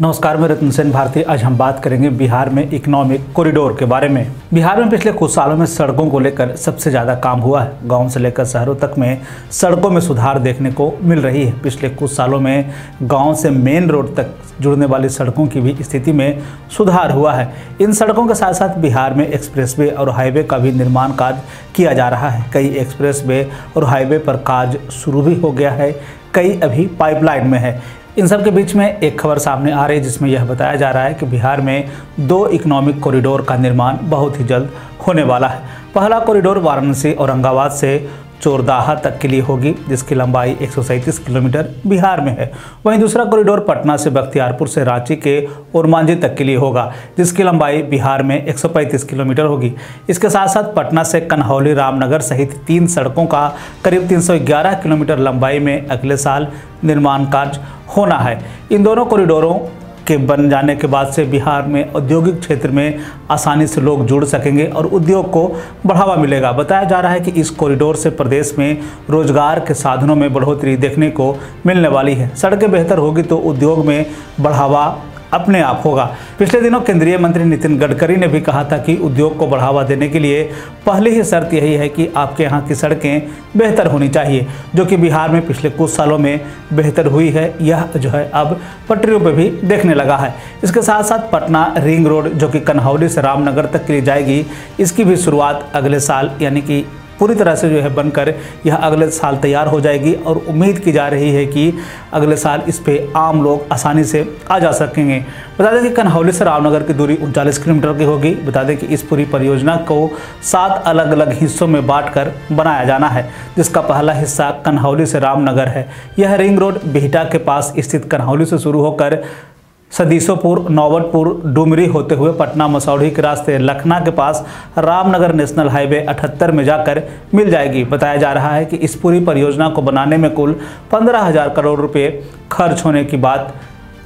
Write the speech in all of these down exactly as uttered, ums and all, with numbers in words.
नमस्कार, मैं रतनसेन भारती। आज हम बात करेंगे बिहार में इकोनॉमिक कॉरिडोर के बारे में। बिहार में पिछले कुछ सालों में सड़कों को लेकर सबसे ज़्यादा काम हुआ है। गांव से लेकर शहरों तक में सड़कों में सुधार देखने को मिल रही है। पिछले कुछ सालों में गांव से मेन रोड तक जुड़ने वाली सड़कों की भी स्थिति में सुधार हुआ है। इन सड़कों के साथ साथ बिहार में एक्सप्रेसवे और हाईवे का भी निर्माण कार्य किया जा रहा है। कई एक्सप्रेसवे और हाईवे पर कार्य शुरू भी हो गया है, कई अभी पाइपलाइन में है। इन सब के बीच में एक खबर सामने आ रही है, जिसमें यह बताया जा रहा है कि बिहार में दो इकोनॉमिक कॉरिडोर का निर्माण बहुत ही जल्द होने वाला है। पहला कॉरिडोर वाराणसी औरंगाबाद से चोरदाहा तक के लिए होगी, जिसकी लंबाई एक सौ सैंतीस किलोमीटर बिहार में है। वहीं दूसरा कॉरिडोर पटना से बख्तियारपुर से रांची के ओरमांझी तक के लिए होगा, जिसकी लंबाई बिहार में एक सौ पैंतीस किलोमीटर होगी। इसके साथ साथ पटना से कन्हौली रामनगर सहित तीन सड़कों का करीब तीन सौ ग्यारह किलोमीटर लंबाई में अगले साल निर्माण कार्य होना है। इन दोनों कॉरिडोरों के बन जाने के बाद से बिहार में औद्योगिक क्षेत्र में आसानी से लोग जुड़ सकेंगे और उद्योग को बढ़ावा मिलेगा। बताया जा रहा है कि इस कॉरिडोर से प्रदेश में रोजगार के साधनों में बढ़ोतरी देखने को मिलने वाली है। सड़कें बेहतर होगी तो उद्योग में बढ़ावा अपने आप होगा। पिछले दिनों केंद्रीय मंत्री नितिन गडकरी ने भी कहा था कि उद्योग को बढ़ावा देने के लिए पहली ही शर्त यही है कि आपके यहाँ की सड़कें बेहतर होनी चाहिए, जो कि बिहार में पिछले कुछ सालों में बेहतर हुई है। यह जो है अब पटरियों पर भी देखने लगा है। इसके साथ साथ पटना रिंग रोड, जो कि कन्हौली से रामनगर तक के लिए जाएगी, इसकी भी शुरुआत अगले साल यानी कि पूरी तरह से जो है बनकर यह अगले साल तैयार हो जाएगी। और उम्मीद की जा रही है कि अगले साल इस पे आम लोग आसानी से आ जा सकेंगे। बता दें कि कन्हौली से रामनगर की दूरी उनचालीस किलोमीटर की होगी। बता दें कि इस पूरी परियोजना को सात अलग अलग हिस्सों में बांटकर बनाया जाना है, जिसका पहला हिस्सा कन्हौली से रामनगर है। यह रिंग रोड बिहटा के पास स्थित कन्हौली से शुरू होकर सदीसोपुर, नौबतपुर, डुमरी होते हुए पटना मसौढ़ी के रास्ते लखना के पास रामनगर नेशनल हाईवे अठहत्तर में जाकर मिल जाएगी। बताया जा रहा है कि इस पूरी परियोजना को बनाने में कुल पंद्रह हज़ार करोड़ रुपए खर्च होने की बात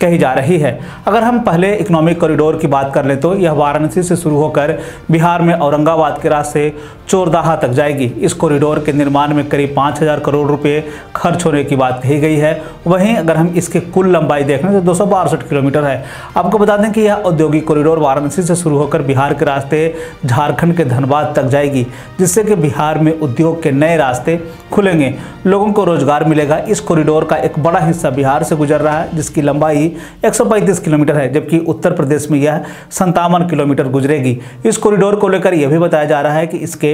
कही जा रही है। अगर हम पहले इकोनॉमिक कॉरिडोर की बात कर लें तो यह वाराणसी से शुरू होकर बिहार में औरंगाबाद के रास्ते चोरदाहा तक जाएगी। इस कॉरिडोर के निर्माण में करीब पाँच हज़ार करोड़ रुपए खर्च होने की बात कही गई है। वहीं अगर हम इसके कुल लंबाई देखें तो दो सौ बासठ किलोमीटर है। आपको बता दें कि यह औद्योगिक कॉरिडोर वाराणसी से शुरू होकर बिहार के रास्ते झारखंड के धनबाद तक जाएगी, जिससे कि बिहार में उद्योग के नए रास्ते खुलेंगे, लोगों को रोजगार मिलेगा। इस कॉरिडोर का एक बड़ा हिस्सा बिहार से गुजर रहा है, जिसकी लंबाई एक सौ पैंतीस किलोमीटर है, जबकि उत्तर प्रदेश में यह संतावन किलोमीटर गुजरेगी। इस कॉरिडोर को लेकर यह भी बताया जा रहा है कि इसके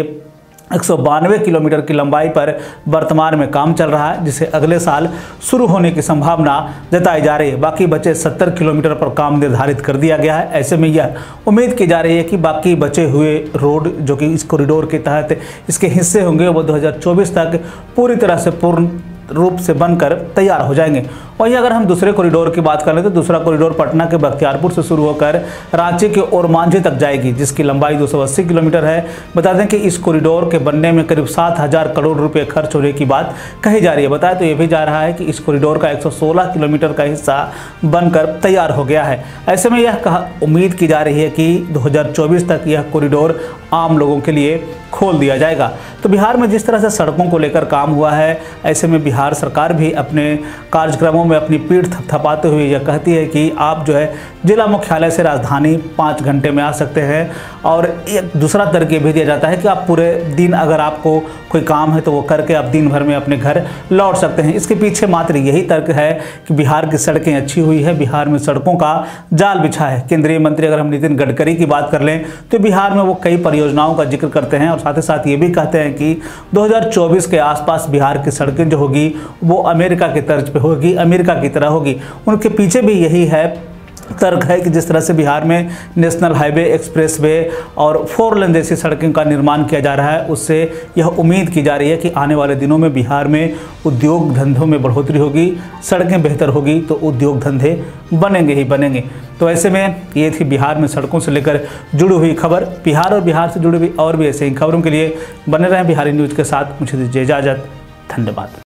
एक सौ बानवे किलोमीटर की लंबाई पर वर्तमान में काम चल रहा है, जिसे अगले साल शुरू होने की संभावना जताई जा रही है। बाकी बचे सत्तर किलोमीटर पर काम निर्धारित कर दिया गया है। ऐसे में यह उम्मीद की जा रही है कि बाकी बचे हुए रोड जो कि इस कॉरिडोर के तहत इसके हिस्से होंगे वो दो हज़ार चौबीस तक पूरी तरह से पूर्ण रूप से बनकर तैयार हो जाएंगे। वहीं अगर हम दूसरे कॉरिडोर की बात कर लें तो दूसरा कॉरिडोर पटना के बख्तियारपुर से शुरू होकर रांची के ओरमांझी तक जाएगी, जिसकी लंबाई दो सौ अस्सी किलोमीटर है। बता दें कि इस कॉरिडोर के बनने में करीब सात हज़ार करोड़ रुपए खर्च होने की बात कही जा रही है। बताया तो ये भी जा रहा है कि इस कॉरिडोर का एक सौ सोलह किलोमीटर का हिस्सा बनकर तैयार हो गया है। ऐसे में यह कहा उम्मीद की जा रही है कि दो हज़ार चौबीस तक यह कॉरिडोर आम लोगों के लिए खोल दिया जाएगा। तो बिहार में जिस तरह से सड़कों को लेकर काम हुआ है, ऐसे में बिहार सरकार भी अपने कार्यक्रमों में अपनी पीठ थपथपाते हुए यह कहती है कि आप जो है जिला मुख्यालय से राजधानी पाँच घंटे में आ सकते हैं। और एक दूसरा तर्क भी दिया जाता है कि आप पूरे दिन अगर आपको कोई काम है तो वो करके आप दिन भर में अपने घर लौट सकते हैं। इसके पीछे मात्र यही तर्क है कि बिहार की सड़कें अच्छी हुई है, बिहार में सड़कों का जाल बिछा है। केंद्रीय मंत्री अगर हम नितिन गडकरी की बात कर लें तो बिहार में वो कई परियोजनाओं का जिक्र करते हैं और साथ ही साथ ये भी कहते हैं कि दो हज़ार चौबीस के आसपास बिहार की सड़कें जो होगी वो अमेरिका की तर्ज पे होगी, अमेरिका की तरह होगी। उनके पीछे भी यही है तर्क है कि जिस तरह से बिहार में नेशनल हाईवे, एक्सप्रेसवे और फोर लेन जैसी सड़कों का निर्माण किया जा रहा है, उससे यह उम्मीद की जा रही है कि आने वाले दिनों में बिहार में उद्योग धंधों में बढ़ोतरी होगी, सड़कें बेहतर होगी तो उद्योग धंधे बनेंगे ही बनेंगे। तो ऐसे में ये थी बिहार में सड़कों से लेकर जुड़ी हुई खबर। बिहार और बिहार से जुड़ी हुई और भी ऐसे ही खबरों के लिए बने रहें बिहारी न्यूज़ के साथ। मुझे दीजिए इजाज़त। धन्यवाद।